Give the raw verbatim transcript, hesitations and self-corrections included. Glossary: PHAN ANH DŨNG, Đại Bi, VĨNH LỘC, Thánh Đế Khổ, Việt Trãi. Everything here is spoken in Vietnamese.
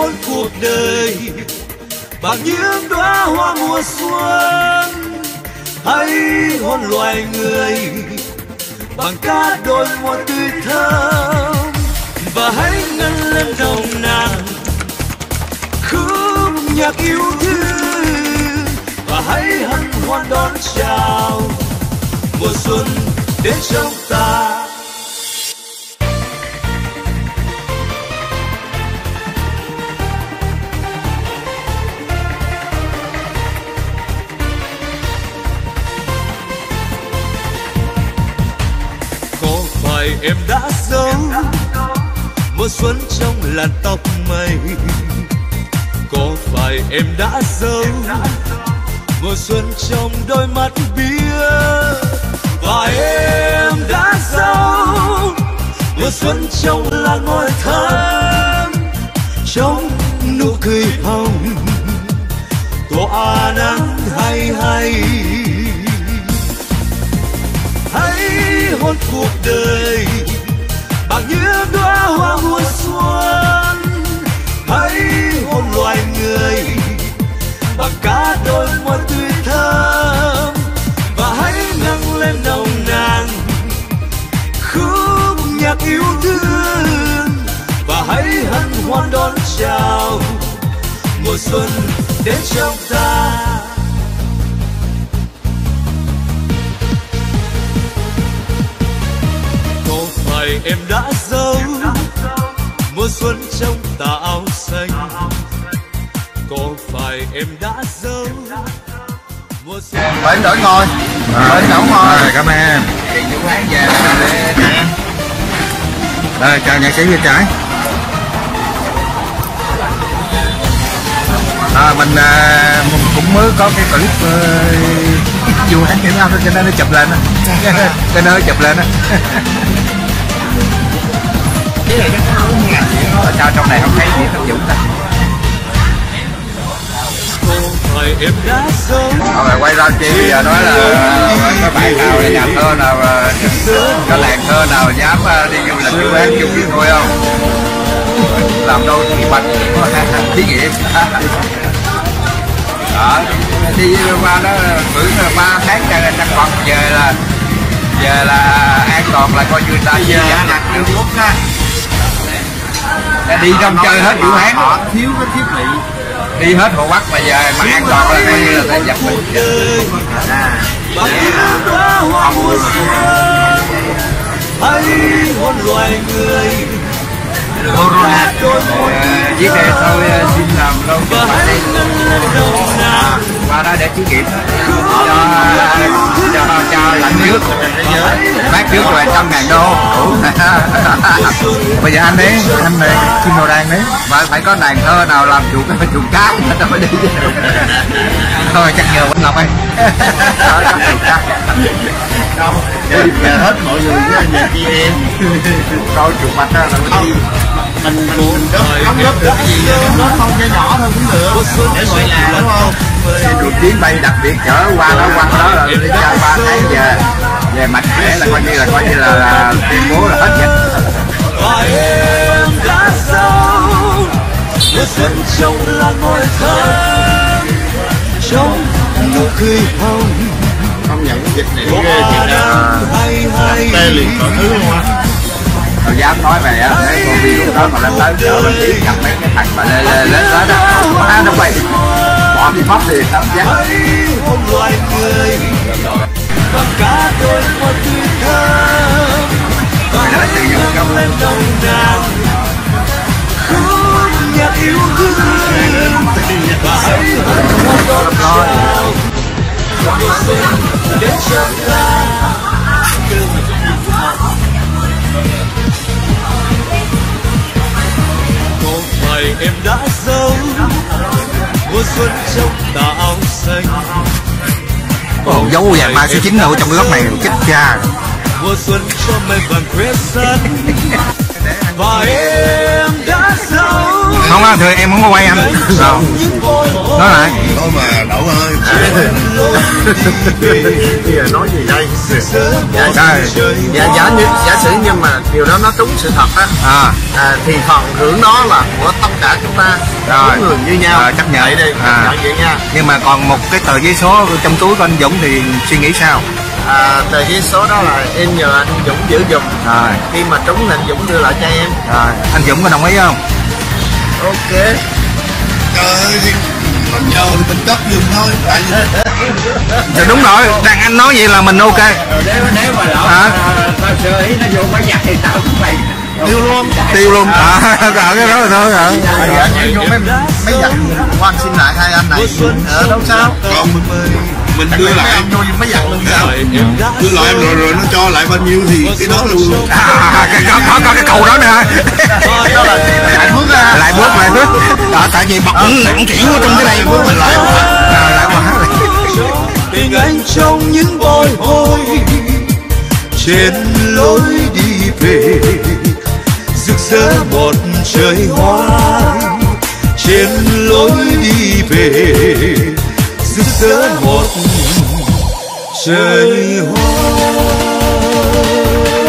khôn cuộc đời bằng những đóa hoa mùa xuân, hãy hôn loài người bằng cả đôi môi tươi thơm, và hãy ngân lên đồng nàng khúc nhạc yêu thương, và hãy hân hoan đón chào mùa xuân đến trong ta. Em đã giấu mùa xuân trong làn tóc mây, có phải em đã giấu mùa xuân trong đôi mắt bia, và em đã giấu mùa xuân trong làn môi thơm, trong nụ cười hồng tỏa nắng hay hay. Hôn cuộc đời bằng những đóa hoa mùa xuân, hãy hôn loài người bằng cả đôi môi tươi thơm, và hãy nâng lên nồng nàn khúc nhạc yêu thương, và hãy hân hoan đón chào mùa xuân đến trong ta. Em đã giấu mùa xuân trong tà áo xanh, có phải em đã giấu mùa xuân... Bến đổi ngồi, bến đổ ngồi. Cảm ơn em. Đây, chào nhạc sĩ Việt Trãi. À, mình, à, mình cũng mới có cái clip uh, vụ án thể thao cho nên nó chụp lên, cho nên nó chụp lên. Cái này chắc không ngạc gì đó, là sao trong này không thấy gì hấp dẫn ta. Rồi quay ra chị bây giờ nói là các bạn nào nhà thơ nào, các làng thơ nào dám đi du lịch du bán chung với tôi không? Làm đâu thì bạch có thí nghiệm. Đó, đi qua đó cử ba tháng ra trăng bọc về là về là an toàn, là coi như ta về giả nặng nước Úc ha. Đi trong chơi hết vụ án đó, thiếu cái thiết bị đi hết Hồ Bắc mà về mà an toàn là coi như là ta dập mình corona. Chiếc xe tôi xin làm lâu cho bạn đi qua đó để thí nghiệm cho cho cho lạnh trước mát trước rồi trăm ngàn đô. Bây giờ anh đấy, anh này chim đầu đàn đấy mà phải có nàng thơ nào làm chuột chuột cát nó mới đi thôi, chắc nhờ Vĩnh Lộc ấy đâu hết mọi người với anh chị em coi chuột bạch ra là đi mình mình không lớp cái gì nó không cái nhỏ thôi cũng được để gọi là đúng không? Được chuyến bay đặc biệt chở qua đó quanh đó là đi ra ba tháng về về mạnh mẽ là coi như là coi như là tuyên bố là hết dịch. Mùa xuân trong là ngôi thơm, trong nụ cười hồng. Không nhận dịch này ghê thiệt à, tê liệt mọi thứ luôn á. Tôi dám nói về á, mấy con đi lúc đó mà lên tới chợ lên tiếng gặp mấy cái thằng mà lên lên lên đó đó, à nó quay, bỏ đi pháp liền tắm giác. Mày nói gì vậy không? Có phải em đã giấu mùa xuân trong tà áo xanh? Ồ, dấu vàng ba số chín ở trong góc này chết cha. Mùa xuân cho mây vàng quét sân, và em đã giấu Không á, thưa em không có quay anh. Sao? Nói lại. Thôi mà Đậu ơi. Bây giờ nói gì đây? Dạ, dạ, dạ, giả, như, giả sử nhưng mà điều đó nó đúng sự thật á. À. À, thì phần hưởng đó là của tất cả chúng ta. Rồi. Người như nhau. À, chấp nhận vậy đi. À. Nhận vậy nha. Nhưng mà còn một cái tờ giấy số trong túi của anh Dũng thì suy nghĩ sao? À, tờ giấy số đó là em nhờ anh Dũng giữ giùm. Rồi. Khi mà trúng thì anh Dũng đưa lại cho em. Rồi. Anh Dũng có đồng ý không? Ok. Trời ơi, làm nhau thì mình chấp giùm thôi. Thì đúng rồi, đàn anh nói vậy là mình ok. Nếu, nếu mà lỡ, à, tao sơ ý nó vô máy giặt thì tao cũng mày tiêu luôn. Tiêu luôn, à, cái đó là thôi hả? Anh vô máy giặt, anh xin lại hai anh này. Ở đâu sao? Còn mình đưa lại em vô máy giặt luôn rồi. Đưa lại em rồi rồi nó cho lại bao nhiêu thì cái đó luôn. À, có cái cầu đó nè. Lại bước ra. Lại bước, lại bước. Tại vì bọc nặng kỹ quá trong cái này. Mình lại quá. Lại quá. Tình anh trong những bồi hồi trên lối đi về, rực rỡ một trời hoa trên lối đi về, rực rỡ một trời hoa.